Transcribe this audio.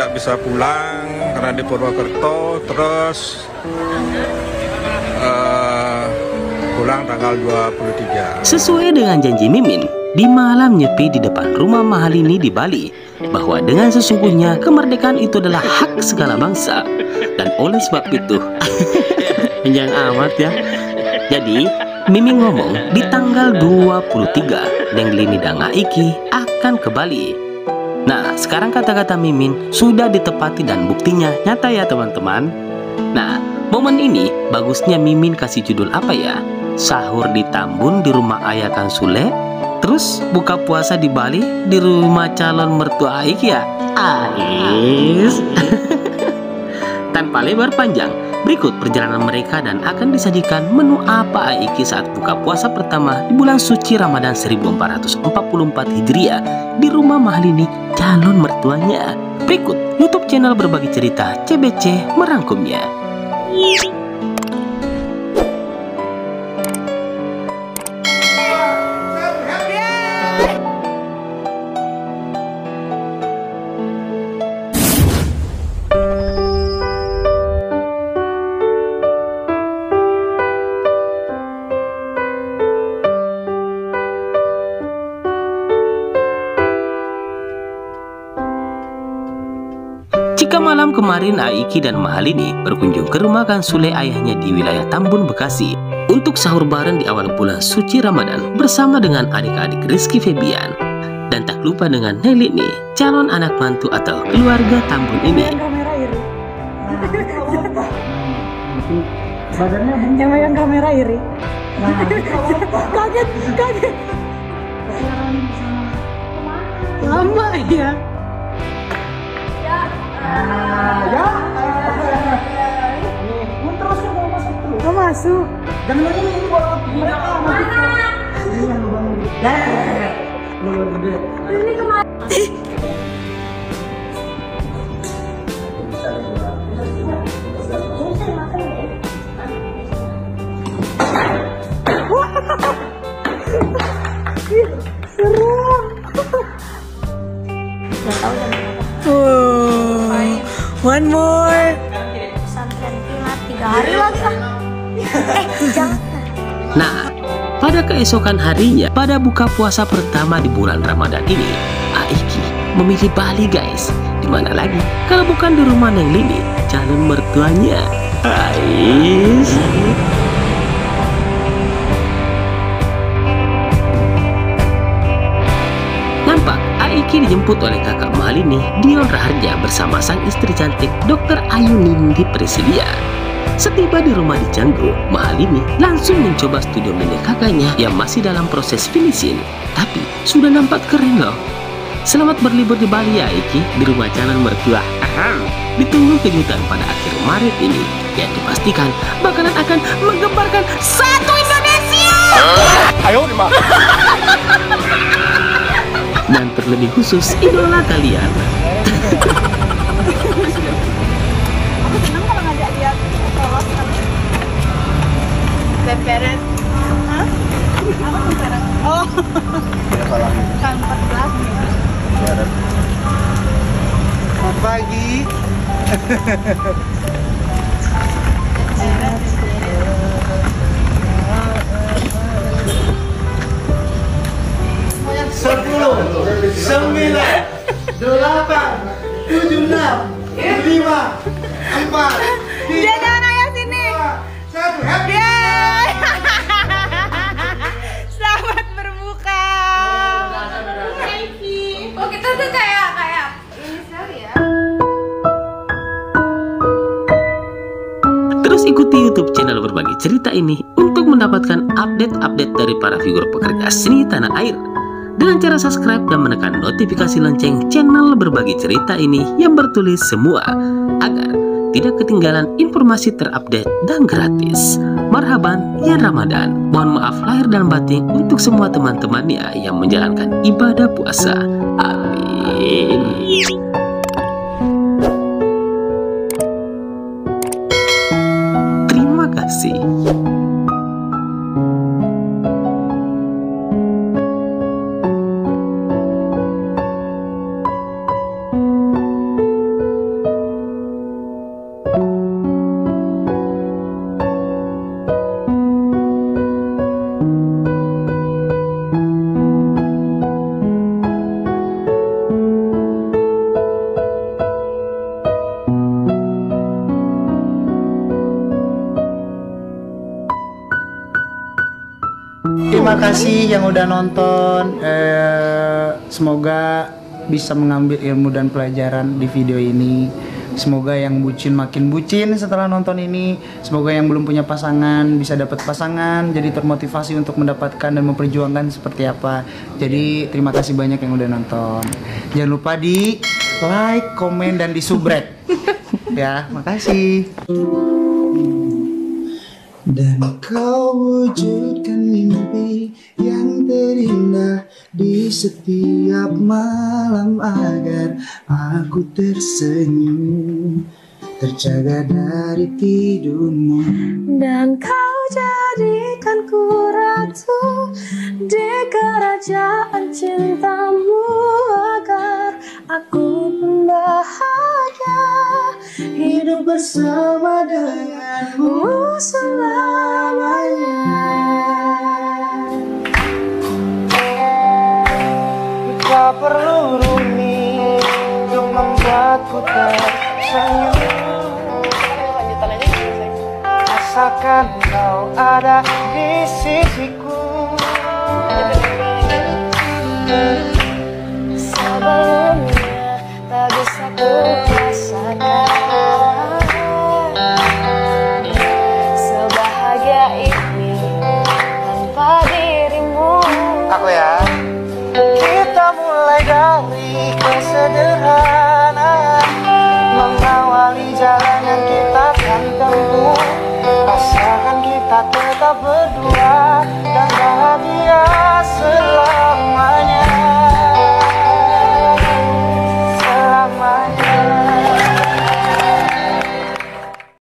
nggak bisa pulang karena di Purwokerto, terus pulang tanggal 23. Sesuai dengan janji Mimin di malam nyepi di depan rumah Mahalini di Bali, bahwa dengan sesungguhnya kemerdekaan itu adalah hak segala bangsa, dan oleh sebab itu panjang amat ya. Jadi Mimin ngomong di tanggal 23 Dengli Nidanga Iki akan ke Bali. Nah, sekarang kata-kata Mimin sudah ditepati dan buktinya nyata ya teman-teman. Nah, momen ini bagusnya Mimin kasih judul apa ya? Sahur di Tambun di rumah ayah Kang Sule, terus buka puasa di Bali di rumah calon mertua Aik ya? Ais. Tanpa lebar panjang, berikut perjalanan mereka dan akan disajikan menu apa Aiki saat buka puasa pertama di bulan suci Ramadhan 1444 Hijriah di rumah Mahalini calon mertuanya. Berikut YouTube channel berbagi cerita CBC merangkumnya. Malam kemarin Aiki dan Mahalini berkunjung ke rumah Kang Sule ayahnya di wilayah Tambun, Bekasi untuk sahur bareng di awal bulan suci Ramadan bersama dengan adik-adik Rizky Febian dan tak lupa dengan Nelini, calon anak mantu atau keluarga Tambun ini. Badannya yang kamera iri. Kaget, kaget. Lama ya. Ya. Ini terus mau masuk terus. Mau masuk. Jangan lagi ini bola mereka masuk. Ini kemarin. One more. Pesantren kilat 3 hari lagi lah. Nah, pada keesokan harinya, pada buka puasa pertama di bulan Ramadan ini, Aiki memilih Bali guys. Dimana lagi kalau bukan di rumah Neng Lini, calon mertuanya. Ais. Aiki dijemput oleh kakak Mahalini, Dion Raharja bersama sang istri cantik Dr. Ayu Nindi Presidia. Setiba di rumah di Canggu, Mahalini langsung mencoba studio milik kakaknya yang masih dalam proses finishing, tapi sudah nampak keren loh. Selamat berlibur di Bali ya Aiki, di rumah calon mertua. Ditunggu kejutan pada akhir Maret ini yang dipastikan bakalan akan menggemparkan satu Indonesia. Ayo lima. Dan terlebih khusus idola kalian. Aku senang kalau ngajak dia polos sama beperet. Hah? Apa beperet? Oh. Kan 14 nih. Selamat pagi. Ikuti YouTube channel berbagi cerita ini untuk mendapatkan update-update dari para figur pekerja seni tanah air dengan cara subscribe dan menekan notifikasi lonceng channel berbagi cerita ini yang bertulis semua agar tidak ketinggalan informasi terupdate dan gratis. Marhaban ya Ramadan. Mohon maaf lahir dan batin untuk semua teman-temannya yang menjalankan ibadah puasa. Amin. terima kasih yang udah nonton. Semoga bisa mengambil ilmu dan pelajaran di video ini. Semoga yang bucin makin bucin setelah nonton ini. Semoga yang belum punya pasangan bisa dapat pasangan, jadi termotivasi untuk mendapatkan dan memperjuangkan seperti apa. Jadi terima kasih banyak yang udah nonton. Jangan lupa di like, komen, dan di subrek. Ya, makasih. Dan kau wujudkan mimpi yang terindah di setiap malam, agar aku tersenyum, terjaga dari tidurmu. Dan kau jadikanku ratu di kerajaan cintamu, agar aku bahagia hidup bersama denganmu selamanya. Kita perlu rumi untuk membuatku tersenyum. Asalkan kau ada di sisiku, sebelumnya tak bisa ku rasakan sebahagia ini tanpa dirimu. Aku ya. Kita mulai dari kesederhanaan, mengawali jalan yang kita akan tempuh. Asalkan kita tetap berdua.